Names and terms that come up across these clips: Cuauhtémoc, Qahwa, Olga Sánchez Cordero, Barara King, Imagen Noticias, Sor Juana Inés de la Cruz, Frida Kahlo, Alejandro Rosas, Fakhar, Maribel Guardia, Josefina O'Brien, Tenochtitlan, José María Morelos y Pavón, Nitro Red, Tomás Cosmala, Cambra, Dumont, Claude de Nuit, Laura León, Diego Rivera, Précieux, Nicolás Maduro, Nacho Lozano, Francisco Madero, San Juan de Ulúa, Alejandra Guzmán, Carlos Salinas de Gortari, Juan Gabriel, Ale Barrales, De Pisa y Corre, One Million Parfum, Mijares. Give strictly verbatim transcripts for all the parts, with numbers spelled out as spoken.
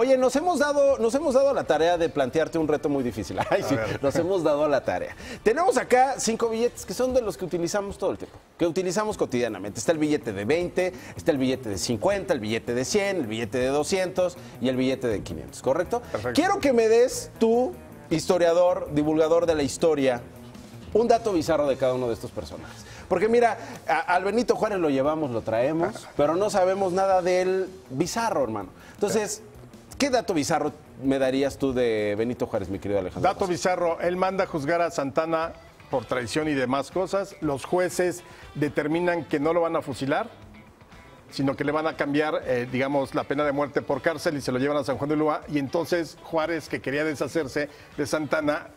Oye, nos hemos dado, nos hemos dado a la tarea de plantearte un reto muy difícil. Ay, sí, nos hemos dado a la tarea. Tenemos acá cinco billetes que son de los que utilizamos todo el tiempo, que utilizamos cotidianamente. Está el billete de veinte, está el billete de cincuenta, el billete de cien, el billete de doscientos y el billete de quinientos, ¿correcto? Perfecto. Quiero que me des tú, historiador, divulgador de la historia, un dato bizarro de cada uno de estos personajes. Porque mira, a, al Benito Juárez lo llevamos, lo traemos, pero no sabemos nada del bizarro, hermano. Entonces, ¿qué dato bizarro me darías tú de Benito Juárez, mi querido Alejandro? Dato Rosas. Bizarro, él manda a juzgar a Santana por traición y demás cosas. Los jueces determinan que no lo van a fusilar, sino que le van a cambiar, eh, digamos, la pena de muerte por cárcel y se lo llevan a San Juan de Ulúa. Y entonces Juárez, que quería deshacerse de Santana,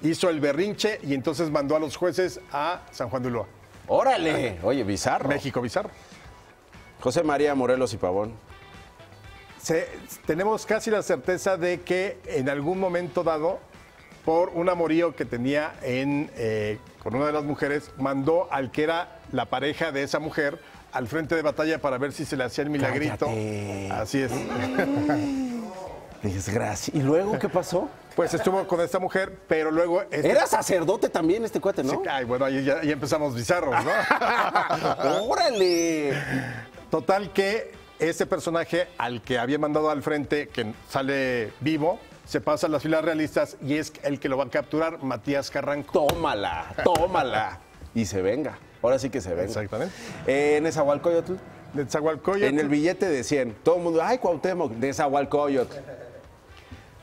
hizo el berrinche y entonces mandó a los jueces a San Juan de Ulúa. ¡Órale! Oye, bizarro. México bizarro. José María Morelos y Pavón. Se, tenemos casi la certeza de que en algún momento dado, por un amorío que tenía en, eh, con una de las mujeres, mandó al que era la pareja de esa mujer al frente de batalla para ver si se le hacía el milagrito. Cállate. Así es. Desgracia. ¿Y luego qué pasó? Pues estuvo con esta mujer, pero luego... Este... Era sacerdote también este cuate, ¿no? Sí, ay, bueno, ahí ya, ya empezamos bizarros, ¿no? ¡Órale! Total que ese personaje al que había mandado al frente, que sale vivo, se pasa a las filas realistas y es el que lo va a capturar, Matías Carranco. ¡Tómala! ¡Tómala! Y se venga. Ahora sí que se venga. Exactamente. Eh, en Zahualcóyotl. En Zahualcóyotl. En el billete de cien. Todo el mundo, ¡ay, Cuauhtémoc! De Zahualcóyotl.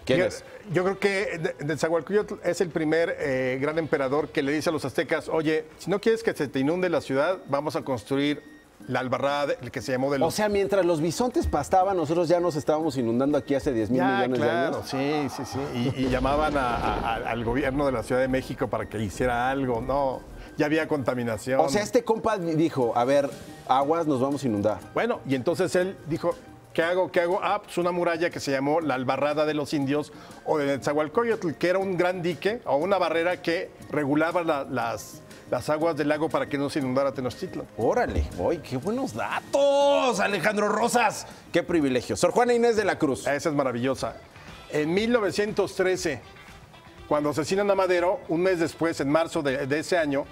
¿Quién yo, es? Yo creo que de Zahualcóyotl es el primer eh, gran emperador que le dice a los aztecas, oye, si no quieres que se te inunde la ciudad, vamos a construir la albarrada, el que se llamó de los... O sea, mientras los bisontes pastaban, nosotros ya nos estábamos inundando aquí hace diez mil millones claro, de años. Sí, sí, sí. Y, y llamaban a, a, al gobierno de la Ciudad de México para que hiciera algo, no... Ya había contaminación. O sea, este compa dijo, a ver, aguas, nos vamos a inundar. Bueno, y entonces él dijo, ¿qué hago, qué hago? Ah, pues una muralla que se llamó la Albarrada de los Indios o de Zahualcóyotl, que era un gran dique o una barrera que regulaba la, las, las aguas del lago para que no se inundara Tenochtitlan. Órale, voy, qué buenos datos, Alejandro Rosas. Qué privilegio. Sor Juana Inés de la Cruz. Esa es maravillosa. En mil novecientos trece, cuando asesinan a Madero, un mes después, en marzo de, de ese año,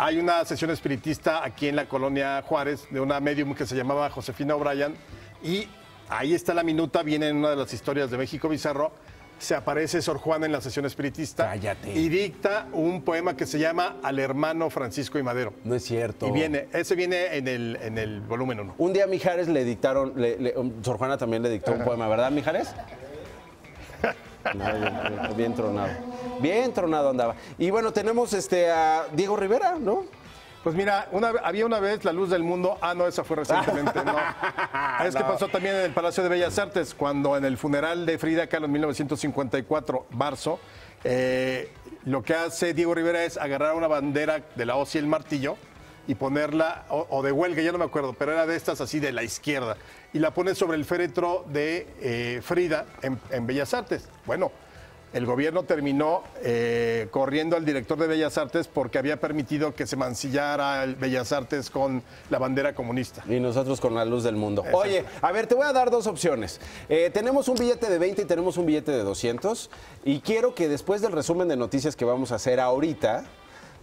hay una sesión espiritista aquí en la colonia Juárez de una medium que se llamaba Josefina O'Brien y ahí está la minuta, viene en una de las historias de México Bizarro, se aparece Sor Juana en la sesión espiritista. Cállate. Y dicta un poema que se llama Al hermano Francisco y Madero. No es cierto. Y viene, ese viene en el, en el volumen uno. Un día a Mijares le dictaron, le, le, Sor Juana también le dictó un poema, ¿verdad, Mijares? No, bien, bien tronado. Bien tronado andaba. Y bueno, tenemos este a Diego Rivera, ¿no? Pues mira, una, había una vez la luz del mundo. Ah, no, esa fue recientemente, no. Es no. que pasó también en el Palacio de Bellas Artes, cuando en el funeral de Frida Kahlo en mil novecientos cincuenta y cuatro, marzo, eh, lo que hace Diego Rivera es agarrar una bandera de la hoz y el martillo y ponerla, o, o de huelga, ya no me acuerdo, pero era de estas así de la izquierda, y la pone sobre el féretro de eh, Frida en, en Bellas Artes. Bueno, el gobierno terminó eh, corriendo al director de Bellas Artes porque había permitido que se mancillara el Bellas Artes con la bandera comunista. Y nosotros con la luz del mundo. Exacto. Oye, a ver, te voy a dar dos opciones. Eh, tenemos un billete de veinte y tenemos un billete de doscientos. Y quiero que después del resumen de noticias que vamos a hacer ahorita,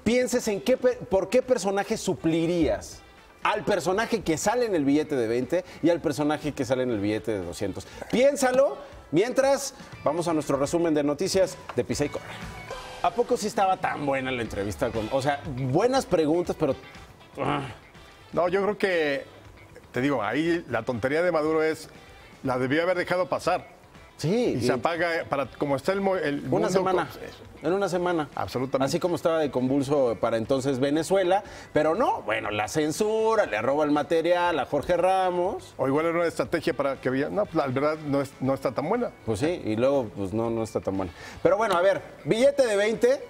pienses en qué, por qué personaje suplirías al personaje que sale en el billete de veinte y al personaje que sale en el billete de doscientos. Piénsalo. Mientras, vamos a nuestro resumen de noticias de Pisa y Corre. ¿A poco sí estaba tan buena la entrevista? Con, o sea, buenas preguntas, pero... No, yo creo que, te digo, ahí la tontería de Maduro es, la debió haber dejado pasar. Sí. Y, y se apaga, para, como está el, el mundo... Una semana, con, en una semana. Absolutamente. Así como estaba de convulso para entonces Venezuela, pero no, bueno, la censura, le roba el material a Jorge Ramos. O igual era una estrategia para que había... No, la verdad no, es, no está tan buena. Pues sí, y luego pues no, no está tan buena. Pero bueno, a ver, billete de veinte...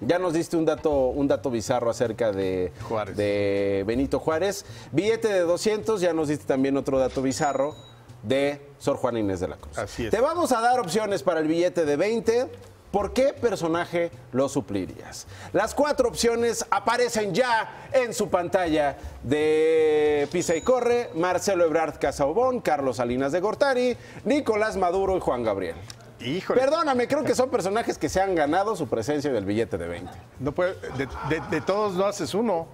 Ya nos diste un dato, un dato bizarro acerca de, Juárez. de Benito Juárez. Billete de doscientos, ya nos diste también otro dato bizarro de Sor Juana Inés de la Cruz. Así es. Te vamos a dar opciones para el billete de veinte, ¿Por qué personaje lo suplirías? Las cuatro opciones aparecen ya en su pantalla de Pisa y Corre. Marcelo Ebrard Casaobón, Carlos Salinas de Gortari, Nicolás Maduro y Juan Gabriel. Híjole. Perdóname, creo que son personajes que se han ganado su presencia en el billete de veinte. No puede, de, de, de todos no haces uno.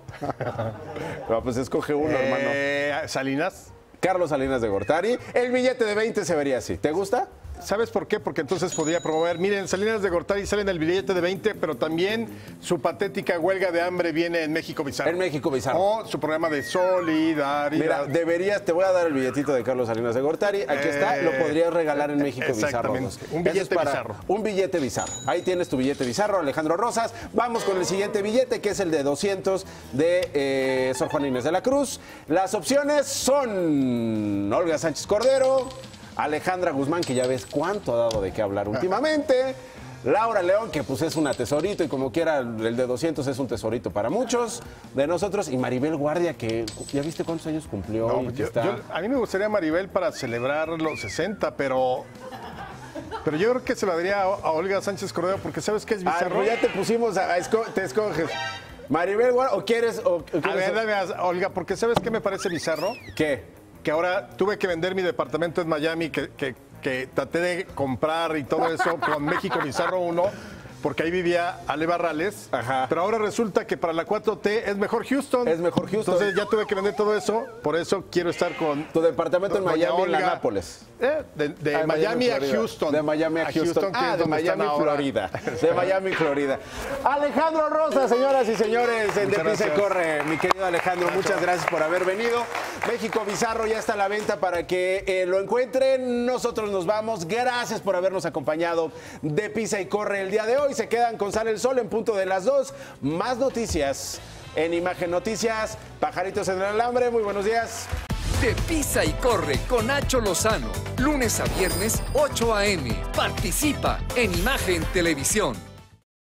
No, pues escoge uno, eh, hermano. Salinas. Carlos Salinas de Gortari. El billete de veinte se vería así. ¿Te gusta? ¿Sabes por qué? Porque entonces podría promover, miren, Salinas de Gortari sale en el billete de veinte, pero también su patética huelga de hambre viene en México Bizarro. En México Bizarro. O su programa de solidaridad. Mira, deberías, te voy a dar el billetito de Carlos Salinas de Gortari. Aquí eh, está, lo podrías regalar en México Bizarro. Un billete es para, bizarro. Un billete bizarro. Ahí tienes tu billete bizarro, Alejandro Rosas. Vamos con el siguiente billete, que es el de doscientos de eh, Sor Juana Inés de la Cruz. Las opciones son Olga Sánchez Cordero, Alejandra Guzmán, que ya ves cuánto ha dado de qué hablar últimamente. Laura León, que pues es una tesorito y como quiera el de doscientos es un tesorito para muchos de nosotros. Y Maribel Guardia, que ya viste cuántos años cumplió. No, yo, está... yo, a mí me gustaría Maribel para celebrar los sesenta, pero... Pero yo creo que se la daría a Olga Sánchez Cordero porque sabes que es bizarro. Ay, ya te pusimos, a, a esco te escoges. Maribel Guardia, o quieres... O, o quieres... A ver, dame a Olga, porque ¿sabes qué me parece bizarro? ¿Qué? Que ahora tuve que vender mi departamento en Miami, que, que, que traté de comprar y todo eso con México Bizarro uno, porque ahí vivía Ale Barrales. Ajá. Pero ahora resulta que para la cuatro T es mejor Houston. Es mejor Houston. Entonces ya tuve que vender todo eso, por eso quiero estar con... Tu departamento en Miami, en la Nápoles. ¿Eh? De, de ah, Miami, Miami a Houston. De Miami a Houston. Houston ah, es de Miami, Florida. De Miami, Florida. Alejandro Rosas, señoras y señores, en De Pisa y Corre. Mi querido Alejandro, gracias. Muchas gracias por haber venido. México Bizarro ya está a la venta para que eh, lo encuentren. Nosotros nos vamos. Gracias por habernos acompañado de Pisa y Corre el día de hoy. Se quedan con Sale el Sol en punto de las dos. Más noticias en Imagen Noticias. Pajaritos en el alambre. Muy buenos días. De Pisa y Corre con Nacho Lozano, lunes a viernes, ocho a eme. Participa en Imagen Televisión.